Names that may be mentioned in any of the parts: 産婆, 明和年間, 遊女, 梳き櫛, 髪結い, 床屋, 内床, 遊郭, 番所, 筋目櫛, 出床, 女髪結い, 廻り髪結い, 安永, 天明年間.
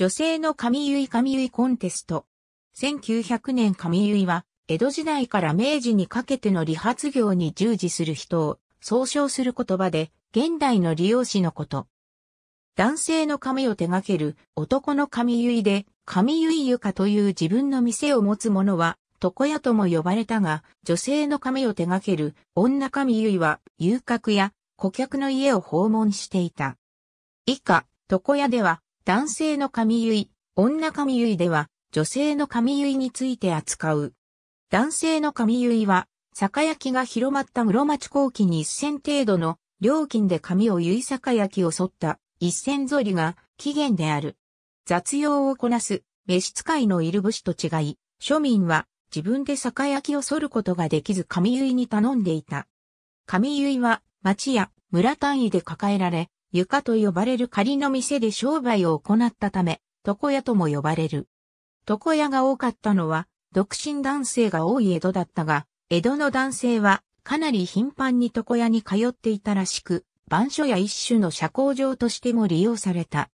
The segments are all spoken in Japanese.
女性の髪結い髪結いコンテスト。1900年髪結いは、江戸時代から明治にかけての理髪業に従事する人を総称する言葉で、現代の理容師のこと。男性の髪を手掛ける男の髪結いで、髪結い床という自分の店を持つ者は、床屋とも呼ばれたが、女性の髪を手掛ける女髪結いは、遊廓や顧客の家を訪問していた。以下、床屋では、男性の髪結い、女髪結いでは、女性の髪結いについて扱う。男性の髪結いは、酒焼きが広まった室町後期に1000程度の料金で髪を結い酒焼きを剃った1000剃りが起源である。雑用をこなす、召使いのいる武士と違い、庶民は自分で酒焼きを剃ることができず髪結いに頼んでいた。髪結いは、町や村単位で抱えられ、床と呼ばれる仮の店で商売を行ったため、床屋とも呼ばれる。床屋が多かったのは、独身男性が多い江戸だったが、江戸の男性はかなり頻繁に床屋に通っていたらしく、番所や一種の社交場としても利用された。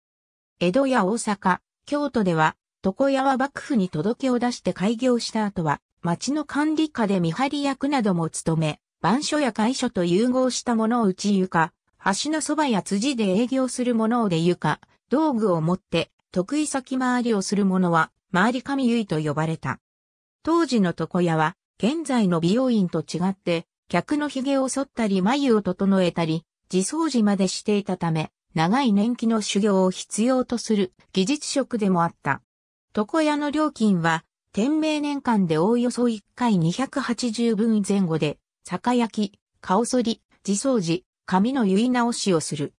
江戸や大阪、京都では、床屋は幕府に届けを出して開業した後は、町の管理下で見張り役なども務め、番所や会所と融合したものを内床、橋のそばや辻で営業する者を出床、道具を持って得意先回りをする者は回り髪結いと呼ばれた。当時の床屋は現在の美容院と違って客の髭を剃ったり眉を整えたり自掃除までしていたため長い年季の修行を必要とする技術職でもあった。床屋の料金は天明年間でおおよそ1回280文前後で酒焼き、顔剃り、自掃除、髪の結い直しをする。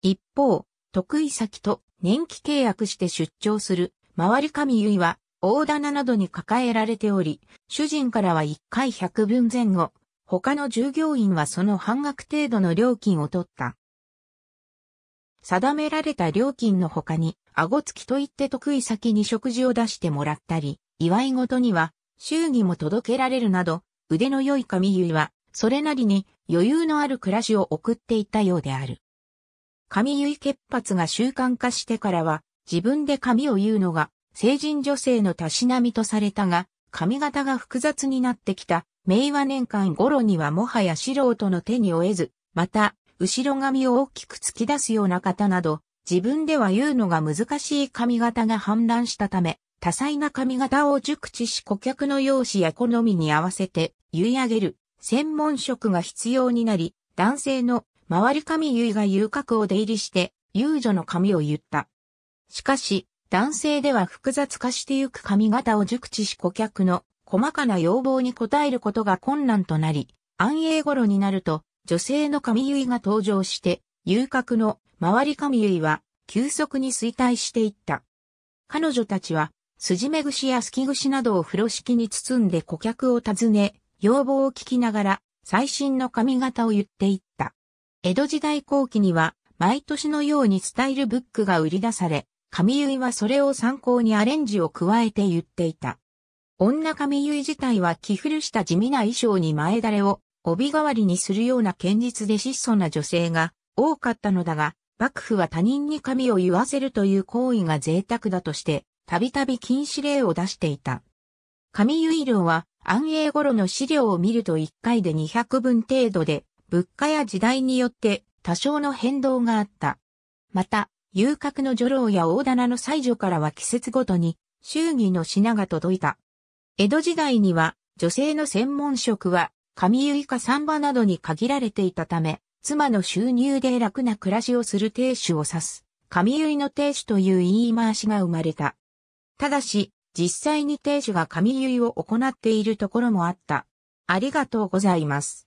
一方、得意先と年季契約して出張する、回り髪結いは、大棚などに抱えられており、主人からは1回100文前後、他の従業員はその半額程度の料金を取った。定められた料金の他に、顎付きといって得意先に食事を出してもらったり、祝い事には、祝儀も届けられるなど、腕の良い髪結いは、それなりに余裕のある暮らしを送っていたようである。髪結い結髪が習慣化してからは自分で髪を結うのが成人女性のたしなみとされたが髪型が複雑になってきた明和年間頃にはもはや素人の手に負えず、また後ろ髪を大きく突き出すような方など自分では結うのが難しい髪型が氾濫したため多彩な髪型を熟知し顧客の容姿や好みに合わせて結い上げる。専門職が必要になり、男性の回り髪結いが遊廓を出入りして、遊女の髪を結った。しかし、男性では複雑化してゆく髪型を熟知し顧客の細かな要望に応えることが困難となり、安永頃になると、女性の髪結いが登場して、遊廓の回り髪結いは急速に衰退していった。彼女たちは、筋目櫛やすき櫛などを風呂敷に包んで顧客を訪ね、要望を聞きながら最新の髪型を結っていった。江戸時代後期には毎年のようにスタイルブックが売り出され、髪結いはそれを参考にアレンジを加えて結っていた。女髪結い自体は着古した地味な衣装に前垂れを帯代わりにするような堅実で質素な女性が多かったのだが、幕府は他人に髪を結わせるという行為が贅沢だとして、たびたび禁止令を出していた。髪結い料は、安永頃の資料を見ると1回で200文程度で、物価や時代によって多少の変動があった。また、遊郭の女郎や大棚の妻女からは季節ごとに祝儀の品が届いた。江戸時代には女性の専門職は髪結いか産婆などに限られていたため、妻の収入で楽な暮らしをする亭主を指す、髪結いの亭主という言い回しが生まれた。ただし、実際に亭主が髪結いを行っているところもあった。ありがとうございます。